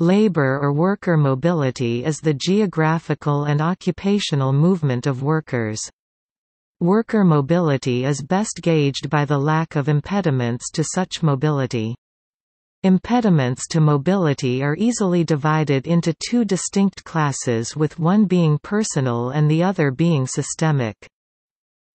Labour or worker mobility is the geographical and occupational movement of workers. Worker mobility is best gauged by the lack of impediments to such mobility. Impediments to mobility are easily divided into two distinct classes, with one being personal and the other being systemic.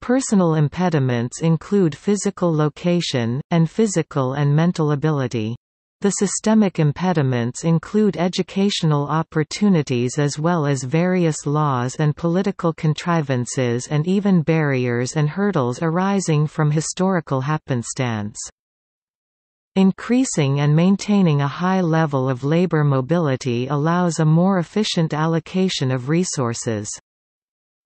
Personal impediments include physical location, and physical and mental ability. The systemic impediments include educational opportunities as well as various laws and political contrivances and even barriers and hurdles arising from historical happenstance. Increasing and maintaining a high level of labour mobility allows a more efficient allocation of resources.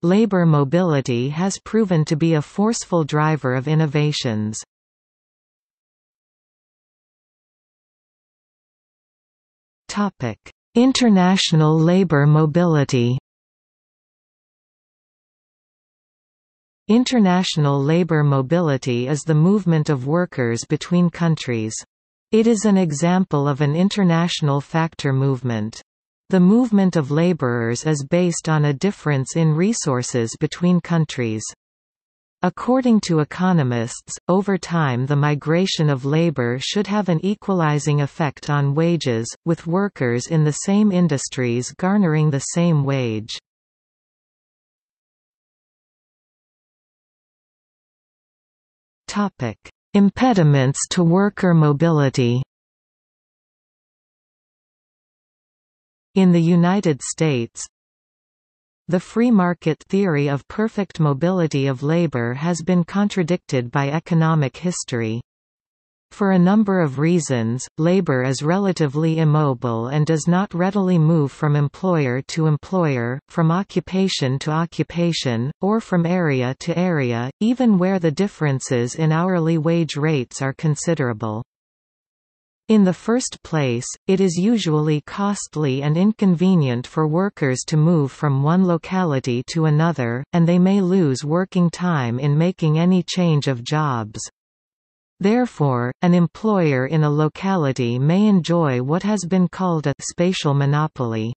Labour mobility has proven to be a forceful driver of innovations. International labour mobility. International labour mobility is the movement of workers between countries. It is an example of an international factor movement. The movement of labourers is based on a difference in resources between countries. According to economists, over time the migration of labor should have an equalizing effect on wages, with workers in the same industries garnering the same wage. Topic: Impediments to worker mobility. In the United States, the free market theory of perfect mobility of labor has been contradicted by economic history. For a number of reasons, labor is relatively immobile and does not readily move from employer to employer, from occupation to occupation, or from area to area, even where the differences in hourly wage rates are considerable. In the first place, it is usually costly and inconvenient for workers to move from one locality to another, and they may lose working time in making any change of jobs. Therefore, an employer in a locality may enjoy what has been called a spatial monopoly.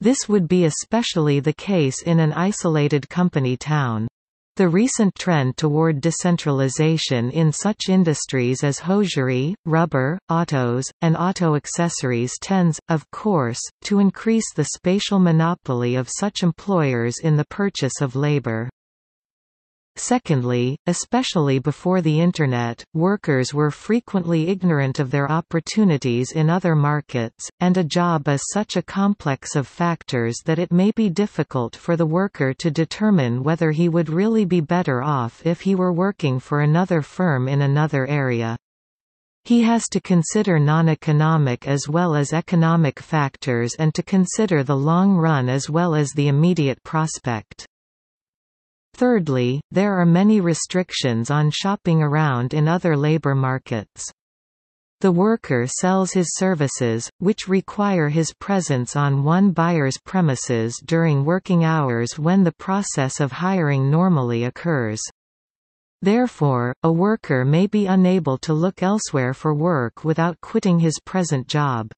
This would be especially the case in an isolated company town. The recent trend toward decentralization in such industries as hosiery, rubber, autos, and auto accessories tends, of course, to increase the spatial monopoly of such employers in the purchase of labor. Secondly, especially before the Internet, workers were frequently ignorant of their opportunities in other markets, and a job is such a complex of factors that it may be difficult for the worker to determine whether he would really be better off if he were working for another firm in another area. He has to consider non-economic as well as economic factors and to consider the long run as well as the immediate prospect. Thirdly, there are many restrictions on shopping around in other labor markets. The worker sells his services, which require his presence on one buyer's premises during working hours when the process of hiring normally occurs. Therefore, a worker may be unable to look elsewhere for work without quitting his present job.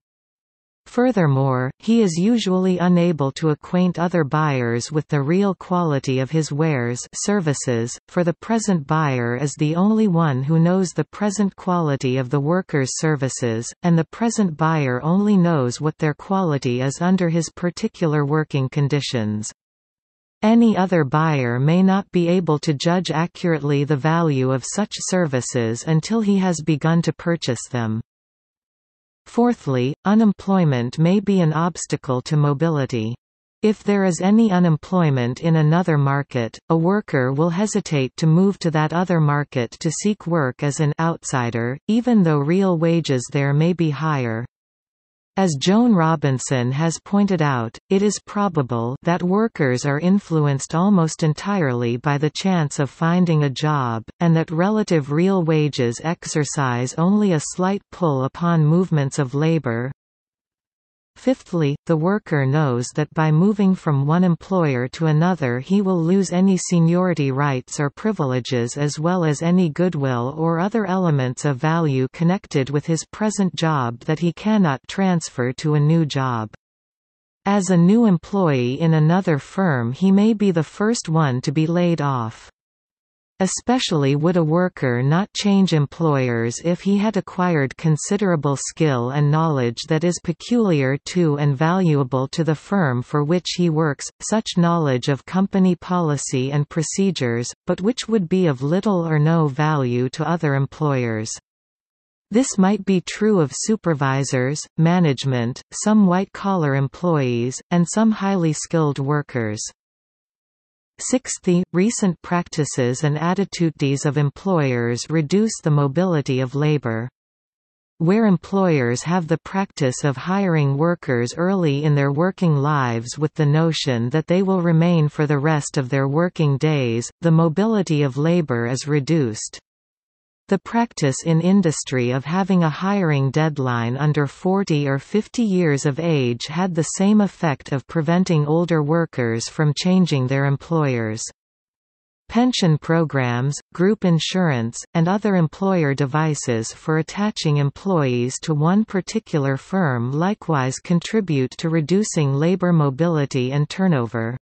Furthermore, he is usually unable to acquaint other buyers with the real quality of his wares services, for the present buyer is the only one who knows the present quality of the worker's services, and the present buyer only knows what their quality is under his particular working conditions. Any other buyer may not be able to judge accurately the value of such services until he has begun to purchase them. Fourthly, unemployment may be an obstacle to mobility. If there is any unemployment in another market, a worker will hesitate to move to that other market to seek work as an outsider, even though real wages there may be higher. As Joan Robinson has pointed out, it is probable that workers are influenced almost entirely by the chance of finding a job, and that relative real wages exercise only a slight pull upon movements of labor. Fifthly, the worker knows that by moving from one employer to another he will lose any seniority rights or privileges as well as any goodwill or other elements of value connected with his present job that he cannot transfer to a new job. As a new employee in another firm, he may be the first one to be laid off. Especially would a worker not change employers if he had acquired considerable skill and knowledge that is peculiar to and valuable to the firm for which he works, such knowledge of company policy and procedures, but which would be of little or no value to other employers. This might be true of supervisors, management, some white-collar employees, and some highly skilled workers. Sixthly, recent practices and attitudes of employers reduce the mobility of labor. Where employers have the practice of hiring workers early in their working lives with the notion that they will remain for the rest of their working days, the mobility of labor is reduced. The practice in industry of having a hiring deadline under 40 or 50 years of age had the same effect of preventing older workers from changing their employers. Pension programs, group insurance, and other employer devices for attaching employees to one particular firm likewise contribute to reducing labor mobility and turnover.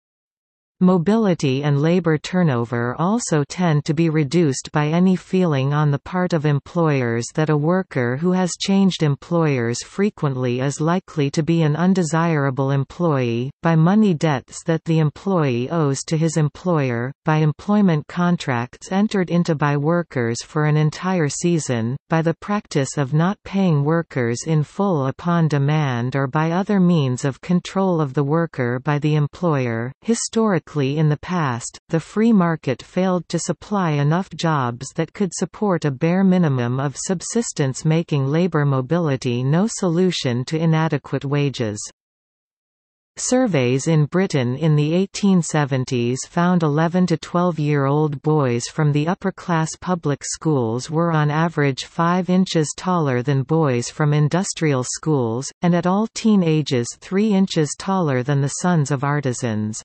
Mobility and labor turnover also tend to be reduced by any feeling on the part of employers that a worker who has changed employers frequently is likely to be an undesirable employee, by money debts that the employee owes to his employer, by employment contracts entered into by workers for an entire season, by the practice of not paying workers in full upon demand, or by other means of control of the worker by the employer. Historically, in the past, the free market failed to supply enough jobs that could support a bare minimum of subsistence, making labor mobility no solution to inadequate wages. Surveys in Britain in the 1870s found 11 to 12-year-old boys from the upper-class public schools were on average 5 inches taller than boys from industrial schools, and at all teen ages 3 inches taller than the sons of artisans.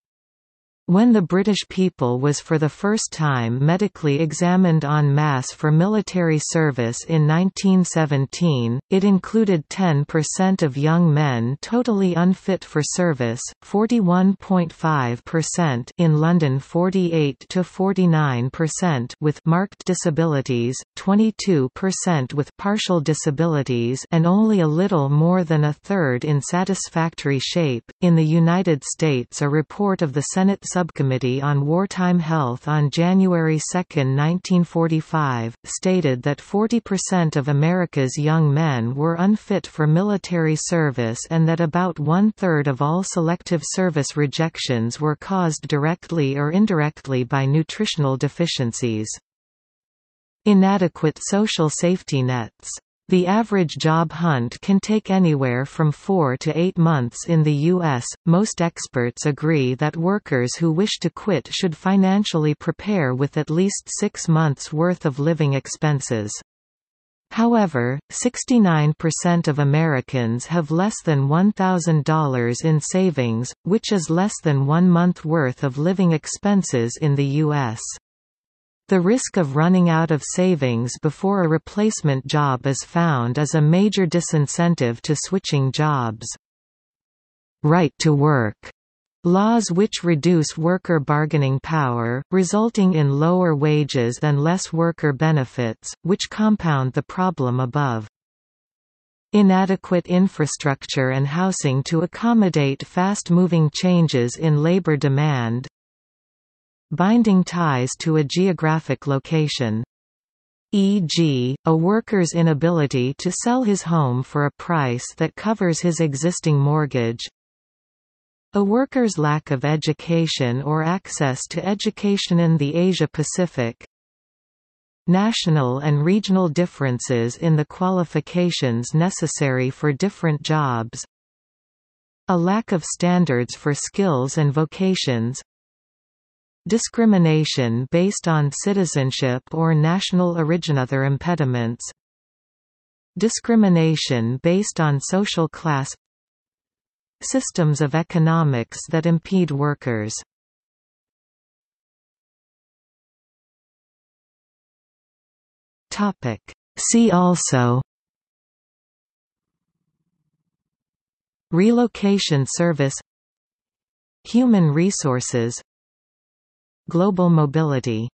When the British people was for the first time medically examined en masse for military service in 1917, it included 10% of young men totally unfit for service, 41.5% in London, 48 to 49% with marked disabilities, 22% with partial disabilities, and only a little more than a third in satisfactory shape. In the United States, a report of the Senate Subcommittee on Wartime Health on January 2, 1945, stated that 40% of America's young men were unfit for military service and that about one-third of all selective service rejections were caused directly or indirectly by nutritional deficiencies. Inadequate social safety nets. The average job hunt can take anywhere from 4 to 8 months in the U.S. Most experts agree that workers who wish to quit should financially prepare with at least 6 months' worth of living expenses. However, 69% of Americans have less than $1,000 in savings, which is less than 1 month's worth of living expenses in the U.S. The risk of running out of savings before a replacement job is found as a major disincentive to switching jobs. Right to work laws, which reduce worker bargaining power, resulting in lower wages and less worker benefits, which compound the problem above. Inadequate infrastructure and housing to accommodate fast-moving changes in labor demand. Binding ties to a geographic location. E.g., a worker's inability to sell his home for a price that covers his existing mortgage. A worker's lack of education or access to education in the Asia-Pacific. National and regional differences in the qualifications necessary for different jobs. A lack of standards for skills and vocations. Discrimination based on citizenship or national origin. Other impediments. Discrimination based on social class. systems of economics that impede workers. See also: Relocation service, Human resources, Global mobility.